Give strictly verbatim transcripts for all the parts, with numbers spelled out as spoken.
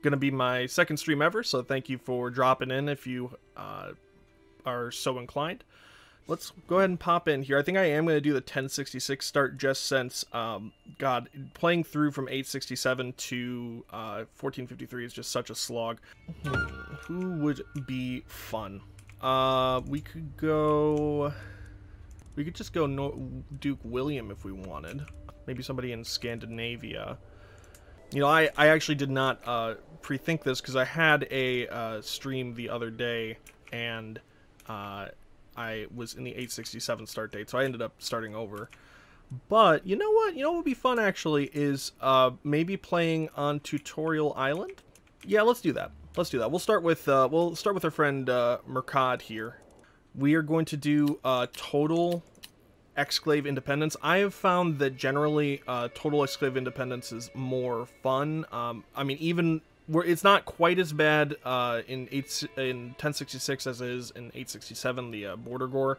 Going to be my second stream ever, so thank you for dropping in if you uh, are so inclined. Let's go ahead and pop in here. I think I am going to do the ten sixty-six start just since, um, God, playing through from eight sixty-seven to uh, fourteen fifty-three is just such a slog. Who would be fun? Uh, we could go... We could just go no Duke William if we wanted. Maybe somebody in Scandinavia. You know, I, I actually did not uh, pre-think this because I had a uh, stream the other day and uh, I was in the eight sixty-seven start date, so I ended up starting over. But you know what? You know what would be fun actually is uh, maybe playing on Tutorial Island. Yeah, let's do that. Let's do that. We'll start with uh, we'll start with our friend uh, Mercad here. We are going to do uh, total exclave independence. I have found that generally uh, total exclave independence is more fun. Um, I mean, even where it's not quite as bad uh, in eight in ten sixty-six as it is in eight sixty-seven, the uh, border gore.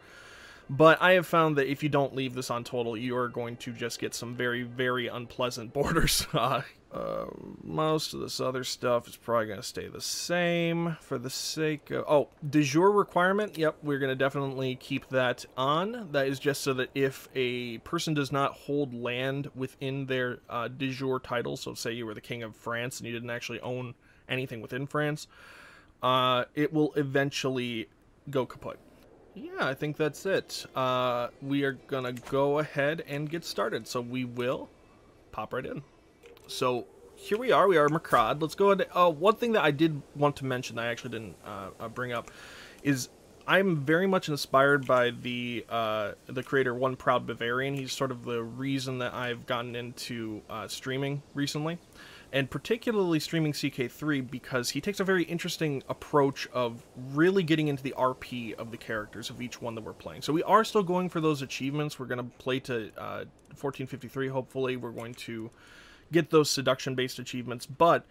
But I have found that if you don't leave this on total, you are going to just get some very, very unpleasant borders. Uh, uh, most of this other stuff is probably going to stay the same for the sake of... Oh, de jure requirement. Yep, we're going to definitely keep that on. That is just so that if a person does not hold land within their uh, de jure title, so say you were the king of France and you didn't actually own anything within France, uh, it will eventually go kaput. Yeah, I think that's it. Uh, we are gonna go ahead and get started. So we will pop right in. So here we are. We are Mercad. Let's go ahead. And, uh, one thing that I did want to mention that I actually didn't uh, bring up is I'm very much inspired by the uh, the creator OneProudBavarian. He's sort of the reason that I've gotten into uh, streaming recently, and particularly streaming C K three, because he takes a very interesting approach of really getting into the R P of the characters of each one that we're playing. So we are still going for those achievements. We're going to play to uh, fourteen fifty-three, hopefully. We're going to get those seduction-based achievements, but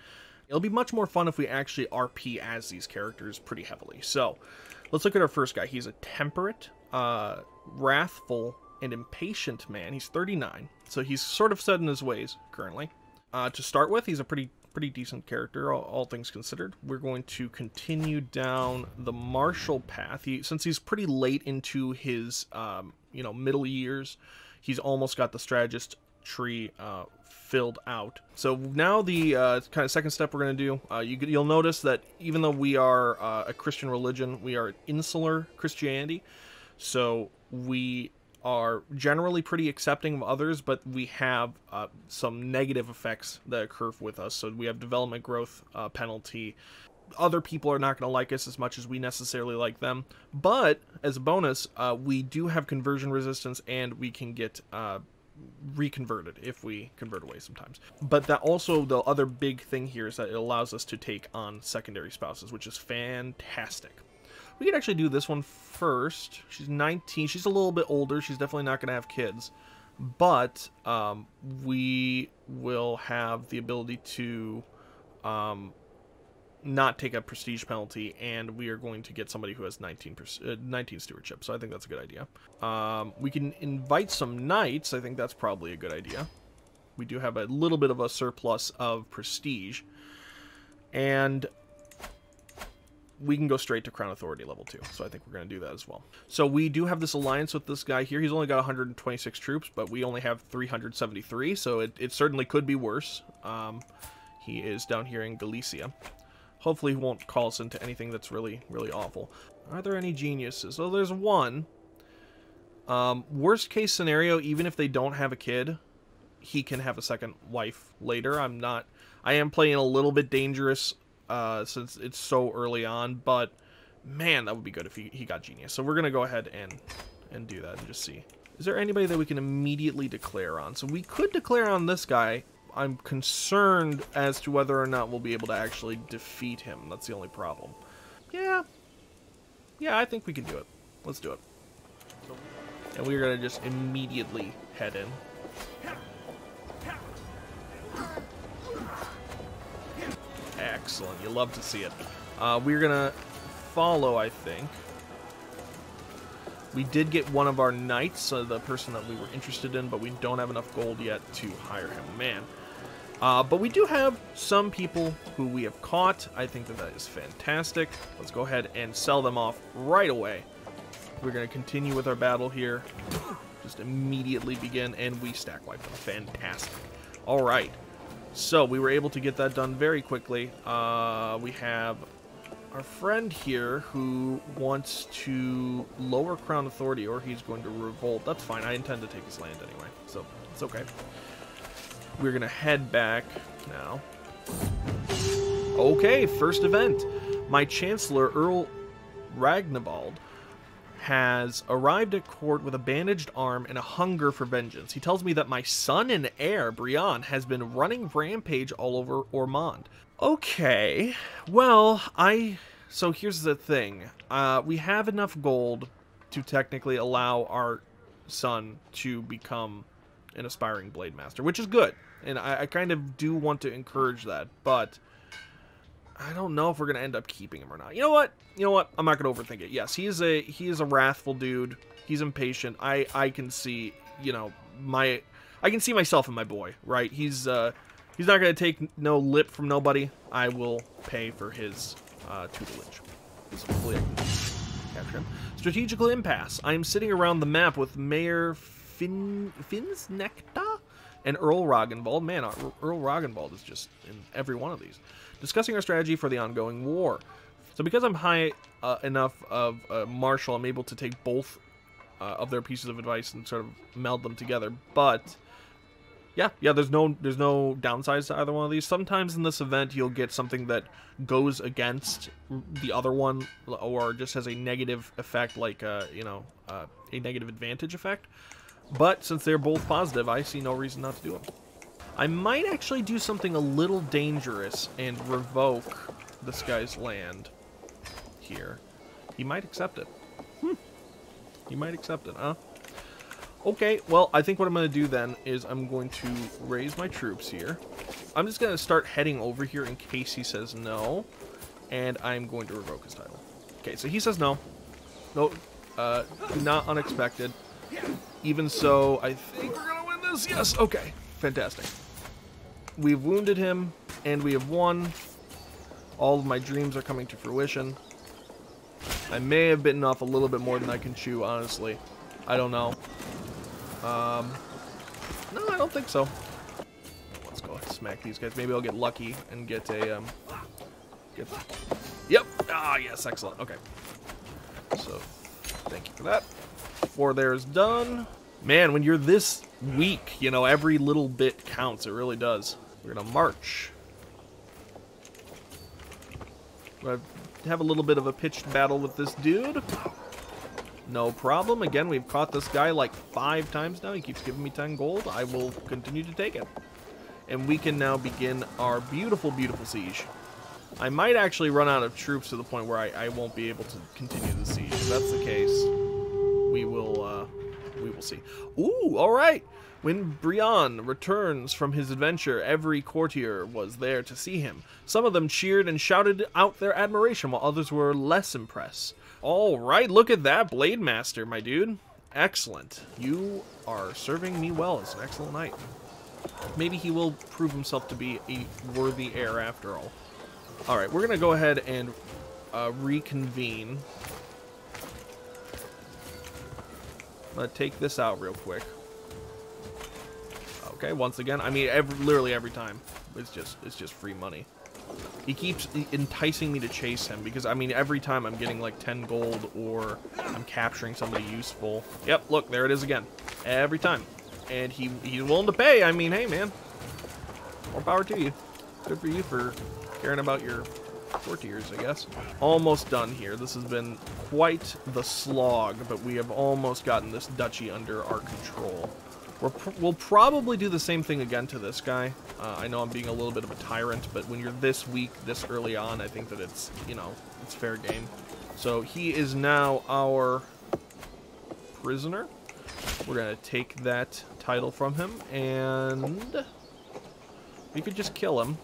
it'll be much more fun if we actually R P as these characters pretty heavily. So let's look at our first guy. He's a temperate, uh, wrathful, and impatient man. He's thirty-nine, so he's sort of set in his ways currently. Uh, to start with, he's a pretty pretty decent character, all, all things considered. We're going to continue down the martial path. He, since he's pretty late into his um, you know, middle years, he's almost got the strategist tree uh, filled out. So now the uh, kind of second step we're going to do, uh, you, you'll notice that even though we are uh, a Christian religion, we are insular Christianity, so we are generally pretty accepting of others, but we have uh, some negative effects that occur with us. So we have development growth uh, penalty. Other people are not going to like us as much as we necessarily like them. But as a bonus, uh, we do have conversion resistance, and we can get uh, reconverted if we convert away sometimes. But that also, the other big thing here is that it allows us to take on secondary spouses, which is fantastic. We could actually do this one first. She's nineteen. She's a little bit older. She's definitely not going to have kids. But um, we will have the ability to um, not take a prestige penalty. And we are going to get somebody who has nineteen, uh, nineteen stewardship. So I think that's a good idea. Um, we can invite some knights. I think that's probably a good idea. We do have a little bit of a surplus of prestige. And we can go straight to Crown Authority level two, so I think we're going to do that as well. So we do have this alliance with this guy here. He's only got one hundred twenty-six troops, but we only have three hundred seventy-three, so it, it certainly could be worse. Um, he is down here in Galicia. Hopefully he won't call us into anything that's really, really awful. Are there any geniuses? Oh, there's one. Um, worst case scenario, even if they don't have a kid, he can have a second wife later. I'm not... I am playing a little bit dangerous Uh, since it's so early on, but man, that would be good if he, he got genius. So we're gonna go ahead and and do that and just see. Is there anybody that we can immediately declare on? So we could declare on this guy. I'm concerned as to whether or not we'll be able to actually defeat him. That's the only problem. Yeah, yeah, I think we can do it. Let's do it. And we're gonna just immediately head in. Excellent. You love to see it. Uh, we're going to follow, I think. We did get one of our knights, uh, the person that we were interested in, but we don't have enough gold yet to hire him. Man, Uh, but we do have some people who we have caught. I think that that is fantastic. Let's go ahead and sell them off right away. We're going to continue with our battle here. Just immediately begin, and we stack wipe them. Fantastic. All right. So we were able to get that done very quickly. Uh, we have our friend here who wants to lower Crown Authority, or he's going to revolt. That's fine. I intend to take his land anyway, so it's okay. We're going to head back now. Okay, first event. My Chancellor, Earl Ragnvald, has arrived at court with a bandaged arm and a hunger for vengeance. He tells me that my son and heir, Brian, has been running rampage all over Ormond. Okay, well, I... So here's the thing. Uh, we have enough gold to technically allow our son to become an aspiring blade master, which is good, and I, I kind of do want to encourage that, but I don't know if we're gonna end up keeping him or not. You know what? You know what? I'm not gonna overthink it. Yes, he is a he is a wrathful dude. He's impatient. I I can see, you know, my I can see myself and my boy, right? He's uh he's not gonna take no lip from nobody. I will pay for his uh, tutelage. So hopefully I can capture him. Strategical impasse. I am sitting around the map with Mayor Finn Finn's Nekta and Earl Roggenwald. Man, Earl Roggenwald is just in every one of these. Discussing our strategy for the ongoing war. So because I'm high uh, enough of uh, marshal, I'm able to take both uh, of their pieces of advice and sort of meld them together. But yeah, yeah, there's no there's no downsides to either one of these. Sometimes in this event, you'll get something that goes against the other one, or just has a negative effect, like uh, you know, uh, a negative advantage effect. But since they're both positive, I see no reason not to do them. I might actually do something a little dangerous and revoke this guy's land here. He might accept it. Hmm. He might accept it, huh? Okay, well, I think what I'm going to do then is I'm going to raise my troops here. I'm just going to start heading over here in case he says no. And I'm going to revoke his title. Okay, so he says no. No, uh, not unexpected. Even so, I think we're going to win this. Yes, okay. Fantastic. We've wounded him, and we have won. All of my dreams are coming to fruition. I may have bitten off a little bit more than I can chew, honestly. I don't know. Um, no, I don't think so. Let's go and smack these guys. Maybe I'll get lucky and get a... Um, get, yep. Ah, yes, excellent. Okay. So, thank you for that. Four there is done. Man, when you're this weak, you know, every little bit counts. It really does. We're going to march. We're going to have a little bit of a pitched battle with this dude. No problem. Again, we've caught this guy like five times now. He keeps giving me ten gold. I will continue to take it. And we can now begin our beautiful, beautiful siege. I might actually run out of troops to the point where I, I won't be able to continue the siege. If that's the case, we will... Uh, we will see. Ooh, all right. When Brian returns from his adventure, every courtier was there to see him. Some of them cheered and shouted out their admiration, while others were less impressed. All right, look at that, Blade Master, my dude. Excellent. You are serving me well as an excellent knight. Maybe he will prove himself to be a worthy heir after all. All right, we're going to go ahead and uh, reconvene. I'm gonna take this out real quick. Okay, once again, I mean, every, literally every time, it's just it's just free money. He keeps enticing me to chase him because, I mean, every time I'm getting like ten gold or I'm capturing somebody useful. Yep, look, there it is again, every time. And he he's willing to pay. I mean, hey man, more power to you. Good for you for caring about your courtiers, I guess. Almost done here. This has been quite the slog, but we have almost gotten this duchy under our control. We're pr we'll probably do the same thing again to this guy. Uh, I know I'm being a little bit of a tyrant, but when you're this weak, this early on, I think that it's, you know, it's fair game. So he is now our prisoner. We're going to take that title from him, and we could just kill him,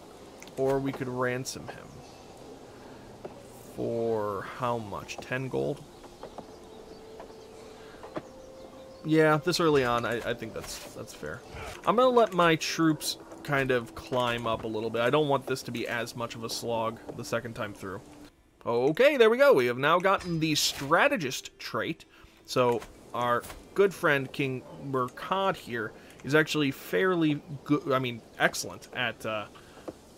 or we could ransom him. For how much? ten gold? Yeah, this early on, I, I think that's that's fair. I'm going to let my troops kind of climb up a little bit. I don't want this to be as much of a slog the second time through. Okay, there we go. We have now gotten the strategist trait. So our good friend King Mercad here is actually fairly good, I mean, excellent at uh,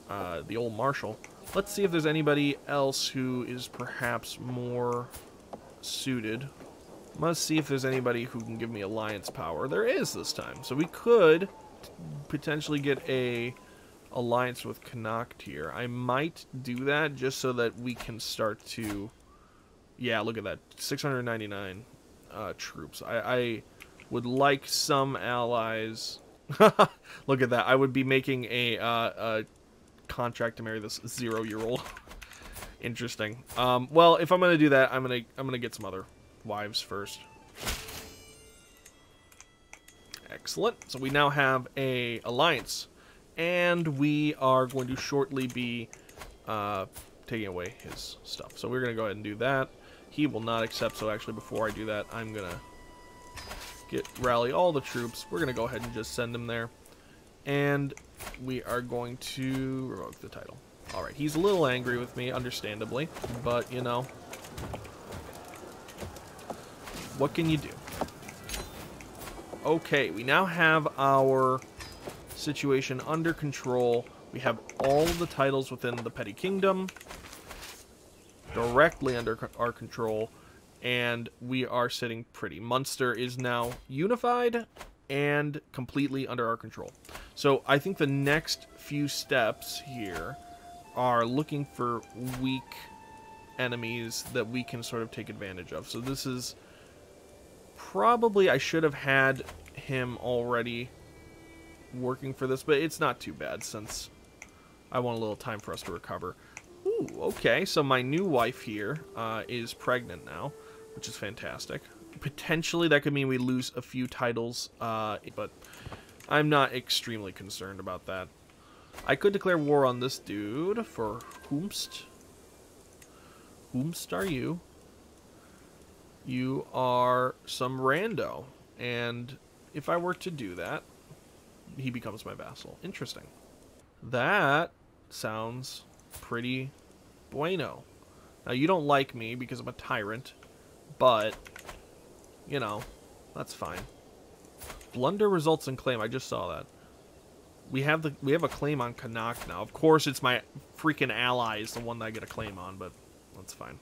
uh, the old marshal. Let's see if there's anybody else who is perhaps more suited. Must see if there's anybody who can give me alliance power. There is this time. So we could potentially get a alliance with Kanaktier. I might do that just so that we can start to... Yeah, look at that. six hundred ninety-nine uh, troops. I, I would like some allies. Look at that. I would be making a, uh, a contract to marry this zero-year-old. Interesting. Um, well, if I'm going to do that, I'm going to I'm going to get some other... wives first. Excellent. So we now have a alliance, and we are going to shortly be uh, taking away his stuff. So we're going to go ahead and do that. He will not accept. So actually, before I do that, I'm going to get rally all the troops. We're going to go ahead and just send him there, and we are going to revoke the title. All right. He's a little angry with me, understandably, but you know. What can you do? Okay, we now have our situation under control. We have all the titles within the Petty Kingdom directly under our control, and we are sitting pretty. Munster is now unified and completely under our control. So I think the next few steps here are looking for weak enemies that we can sort of take advantage of. So this is... probably I should have had him already working for this, but it's not too bad since I want a little time for us to recover. Ooh, okay, so my new wife here uh, is pregnant now, which is fantastic. Potentially that could mean we lose a few titles, uh, but I'm not extremely concerned about that. I could declare war on this dude for whomst. Whomst are you? You are some rando, and if I were to do that, he becomes my vassal. Interesting. That sounds pretty bueno. Now, you don't like me because I'm a tyrant, but, you know, that's fine. Blunder results in claim. I just saw that. We have the we have a claim on Connacht now. Of course, it's my freaking ally is the one that I get a claim on, but that's fine.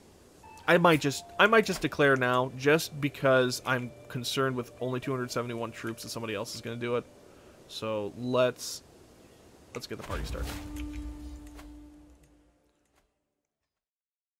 I might just I might just declare now, just because I'm concerned with only two hundred seventy-one troops and somebody else is going to do it. So let's let's get the party started.